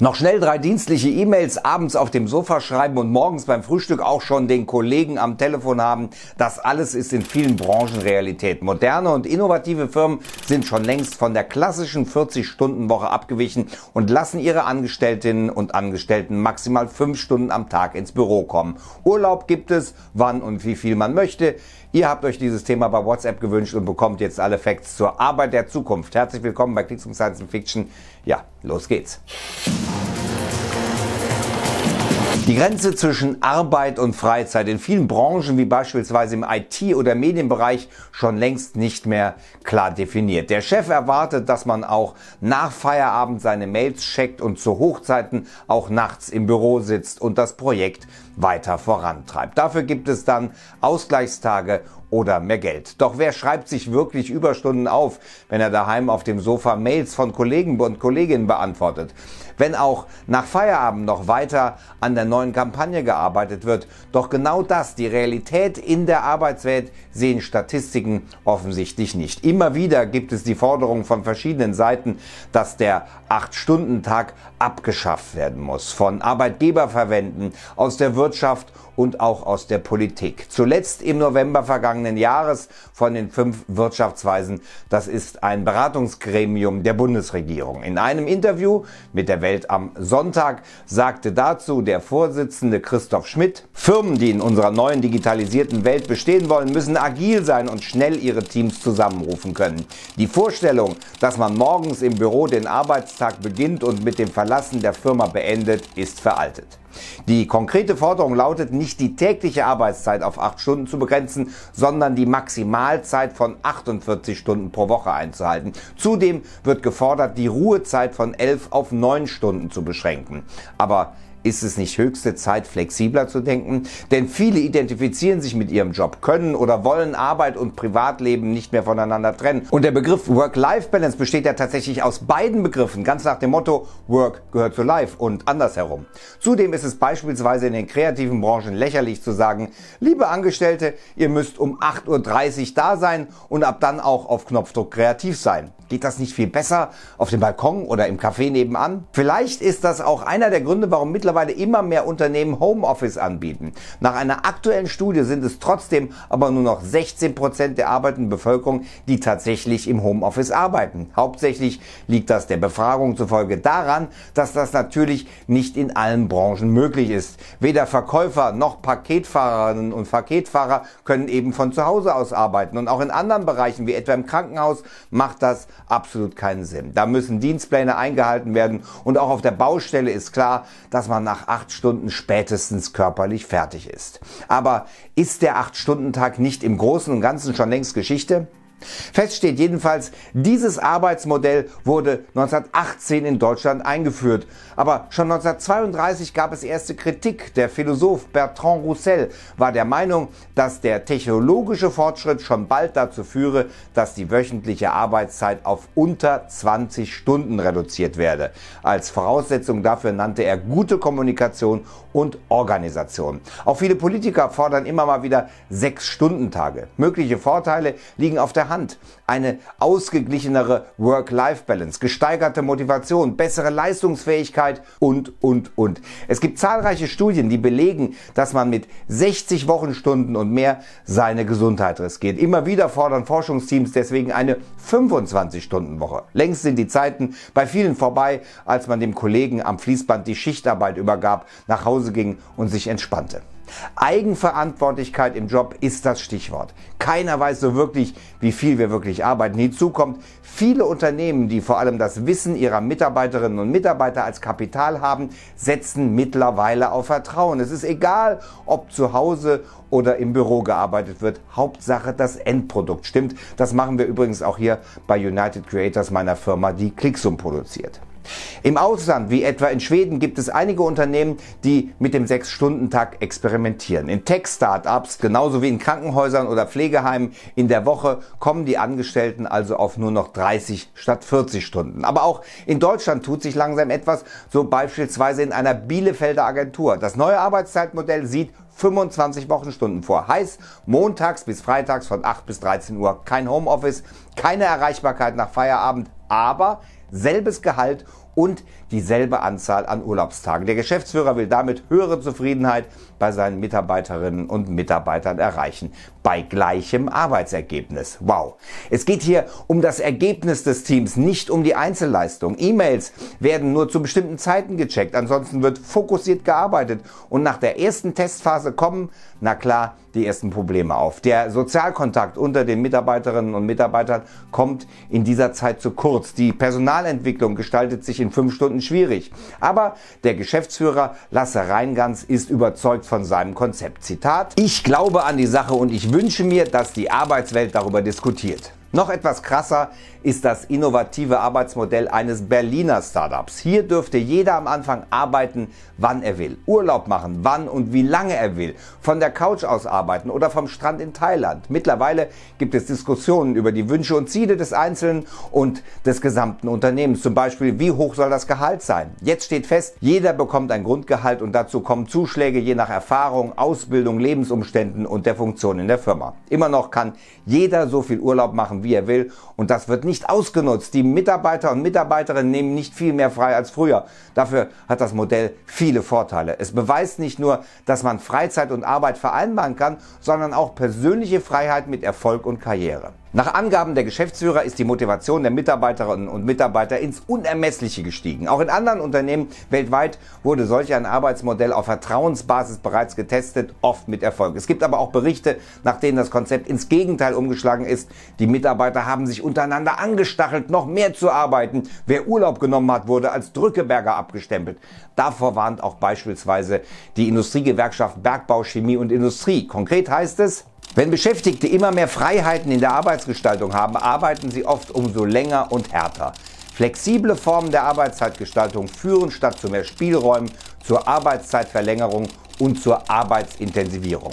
Noch schnell 3 dienstliche E-Mails abends auf dem Sofa schreiben und morgens beim Frühstück auch schon den Kollegen am Telefon haben. Das alles ist in vielen Branchen Realität. Moderne und innovative Firmen sind schon längst von der klassischen 40-Stunden-Woche abgewichen und lassen ihre Angestelltinnen und Angestellten maximal 5 Stunden am Tag ins Büro kommen. Urlaub gibt es, wann und wie viel man möchte. Ihr habt euch dieses Thema bei WhatsApp gewünscht und bekommt jetzt alle Facts zur Arbeit der Zukunft. Herzlich willkommen bei Clixoom Science & Fiction. Ja, los geht's. Die Grenze zwischen Arbeit und Freizeit in vielen Branchen, wie beispielsweise im IT- oder Medienbereich, schon längst nicht mehr klar definiert. Der Chef erwartet, dass man auch nach Feierabend seine Mails checkt und zu Hochzeiten auch nachts im Büro sitzt und das Projekt weiter vorantreibt. Dafür gibt es dann Ausgleichstage oder mehr Geld. Doch wer schreibt sich wirklich Überstunden auf, wenn er daheim auf dem Sofa Mails von Kollegen und Kolleginnen beantwortet? Wenn auch nach Feierabend noch weiter an der neuen Kampagne gearbeitet wird? Doch genau das, die Realität in der Arbeitswelt, sehen Statistiken offensichtlich nicht. Immer wieder gibt es die Forderung von verschiedenen Seiten, dass der 8-Stunden-Tag abgeschafft werden muss. Von Arbeitgeberverbänden, aus der Wirtschaft und auch aus der Politik. Zuletzt im November vergangenen Jahres von den 5 Wirtschaftsweisen. Das ist ein Beratungsgremium der Bundesregierung. In einem Interview mit der Welt am Sonntag sagte dazu der Vorsitzende Christoph Schmidt: Firmen, die in unserer neuen digitalisierten Welt bestehen wollen, müssen agil sein und schnell ihre Teams zusammenrufen können. Die Vorstellung, dass man morgens im Büro den Arbeitstag beginnt und mit dem Verlassen der Firma beendet, ist veraltet. Die konkrete Forderung lautet, nicht die tägliche Arbeitszeit auf 8 Stunden zu begrenzen, sondern die Maximalzeit von 48 Stunden pro Woche einzuhalten. Zudem wird gefordert, die Ruhezeit von 11 auf 9 Stunden zu beschränken. Aber ist es nicht höchste Zeit, flexibler zu denken? Denn viele identifizieren sich mit ihrem Job, können oder wollen Arbeit und Privatleben nicht mehr voneinander trennen. Und der Begriff Work-Life-Balance besteht ja tatsächlich aus beiden Begriffen, ganz nach dem Motto, Work gehört zu Life und andersherum. Zudem ist es beispielsweise in den kreativen Branchen lächerlich zu sagen, liebe Angestellte, ihr müsst um 8:30 Uhr da sein und ab dann auch auf Knopfdruck kreativ sein. Geht das nicht viel besser auf dem Balkon oder im Café nebenan? Vielleicht ist das auch einer der Gründe, warum mittlerweile immer mehr Unternehmen Homeoffice anbieten. Nach einer aktuellen Studie sind es trotzdem aber nur noch 16% der arbeitenden Bevölkerung, die tatsächlich im Homeoffice arbeiten. Hauptsächlich liegt das der Befragung zufolge daran, dass das natürlich nicht in allen Branchen möglich ist. Weder Verkäufer noch Paketfahrerinnen und Paketfahrer können eben von zu Hause aus arbeiten. Und auch in anderen Bereichen, wie etwa im Krankenhaus, macht das absolut keinen Sinn. Da müssen Dienstpläne eingehalten werden und auch auf der Baustelle ist klar, dass man nach 8 Stunden spätestens körperlich fertig ist. Aber ist der 8-Stunden-Tag nicht im Großen und Ganzen schon längst Geschichte? Fest steht jedenfalls, dieses Arbeitsmodell wurde 1918 in Deutschland eingeführt. Aber schon 1932 gab es erste Kritik. Der Philosoph Bertrand Russell war der Meinung, dass der technologische Fortschritt schon bald dazu führe, dass die wöchentliche Arbeitszeit auf unter 20 Stunden reduziert werde. Als Voraussetzung dafür nannte er gute Kommunikation und Organisation. Auch viele Politiker fordern immer mal wieder 6-Stunden-Tage. Mögliche Vorteile liegen auf der Hand. Eine ausgeglichenere Work-Life-Balance, gesteigerte Motivation, bessere Leistungsfähigkeit und. Es gibt zahlreiche Studien, die belegen, dass man mit 60 Wochenstunden und mehr seine Gesundheit riskiert. Immer wieder fordern Forschungsteams deswegen eine 25-Stunden-Woche. Längst sind die Zeiten bei vielen vorbei, als man dem Kollegen am Fließband die Schichtarbeit übergab, nach Hause ging und sich entspannte. Eigenverantwortlichkeit im Job ist das Stichwort. Keiner weiß so wirklich, wie viel wir wirklich arbeiten. Hinzu kommt, viele Unternehmen, die vor allem das Wissen ihrer Mitarbeiterinnen und Mitarbeiter als Kapital haben, setzen mittlerweile auf Vertrauen. Es ist egal, ob zu Hause oder im Büro gearbeitet wird. Hauptsache, das Endprodukt stimmt. Das machen wir übrigens auch hier bei United Creators, meiner Firma, die Clixoom produziert. Im Ausland, wie etwa in Schweden, gibt es einige Unternehmen, die mit dem 6-Stunden-Tag experimentieren. In Tech-Startups, genauso wie in Krankenhäusern oder Pflegeheimen, in der Woche kommen die Angestellten also auf nur noch 30 statt 40 Stunden. Aber auch in Deutschland tut sich langsam etwas, so beispielsweise in einer Bielefelder Agentur. Das neue Arbeitszeitmodell sieht 25 Wochenstunden vor. Heißt, montags bis freitags von 8 bis 13 Uhr kein Homeoffice, keine Erreichbarkeit nach Feierabend, aber selbes Gehalt und dieselbe Anzahl an Urlaubstagen. Der Geschäftsführer will damit höhere Zufriedenheit bei seinen Mitarbeiterinnen und Mitarbeitern erreichen, bei gleichem Arbeitsergebnis. Wow! Es geht hier um das Ergebnis des Teams, nicht um die Einzelleistung. E-Mails werden nur zu bestimmten Zeiten gecheckt, ansonsten wird fokussiert gearbeitet und nach der ersten Testphase kommen, na klar, die ersten Probleme auf. Der Sozialkontakt unter den Mitarbeiterinnen und Mitarbeitern kommt in dieser Zeit zu kurz. Die Personalentwicklung gestaltet sich in 5 Stunden schwierig. Aber der Geschäftsführer Lasse Reingans ist überzeugt von seinem Konzept. Zitat: Ich glaube an die Sache und ich wünsche mir, dass die Arbeitswelt darüber diskutiert. Noch etwas krasser ist das innovative Arbeitsmodell eines Berliner Startups. Hier dürfte jeder am Anfang arbeiten, wann er will, Urlaub machen, wann und wie lange er will, von der Couch aus arbeiten oder vom Strand in Thailand. Mittlerweile gibt es Diskussionen über die Wünsche und Ziele des Einzelnen und des gesamten Unternehmens. Zum Beispiel, wie hoch soll das Gehalt sein? Jetzt steht fest, jeder bekommt ein Grundgehalt und dazu kommen Zuschläge je nach Erfahrung, Ausbildung, Lebensumständen und der Funktion in der Firma. Immer noch kann jeder so viel Urlaub machen, wie er will, und das wird nicht ausgenutzt. Die Mitarbeiter und Mitarbeiterinnen nehmen nicht viel mehr frei als früher. Dafür hat das Modell viele Vorteile. Es beweist nicht nur, dass man Freizeit und Arbeit vereinbaren kann, sondern auch persönliche Freiheit mit Erfolg und Karriere. Nach Angaben der Geschäftsführer ist die Motivation der Mitarbeiterinnen und Mitarbeiter ins Unermessliche gestiegen. Auch in anderen Unternehmen weltweit wurde solch ein Arbeitsmodell auf Vertrauensbasis bereits getestet, oft mit Erfolg. Es gibt aber auch Berichte, nach denen das Konzept ins Gegenteil umgeschlagen ist. Die Mitarbeiter haben sich untereinander angestachelt, noch mehr zu arbeiten. Wer Urlaub genommen hat, wurde als Drückeberger abgestempelt. Davor warnt auch beispielsweise die Industriegewerkschaft Bergbau, Chemie und Industrie. Konkret heißt es: Wenn Beschäftigte immer mehr Freiheiten in der Arbeitsgestaltung haben, arbeiten sie oft umso länger und härter. Flexible Formen der Arbeitszeitgestaltung führen statt zu mehr Spielräumen zur Arbeitszeitverlängerung und zur Arbeitsintensivierung.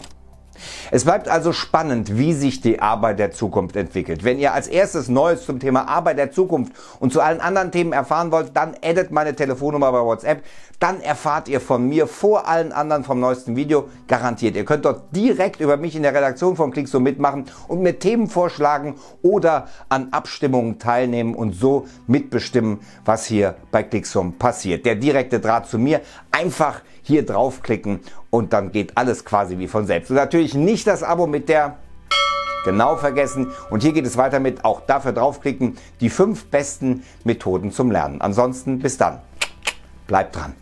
Es bleibt also spannend, wie sich die Arbeit der Zukunft entwickelt. Wenn ihr als erstes Neues zum Thema Arbeit der Zukunft und zu allen anderen Themen erfahren wollt, dann addet meine Telefonnummer bei WhatsApp. Dann erfahrt ihr von mir vor allen anderen vom neuesten Video, garantiert. Ihr könnt dort direkt über mich in der Redaktion von Clixoom mitmachen und mir Themen vorschlagen oder an Abstimmungen teilnehmen und so mitbestimmen, was hier bei Clixoom passiert. Der direkte Draht zu mir, einfach hier draufklicken und dann geht alles quasi wie von selbst. Und natürlich nicht das Abo mit der Genau vergessen. Und hier geht es weiter mit, auch dafür draufklicken, die 5 besten Methoden zum Lernen. Ansonsten bis dann. Bleibt dran.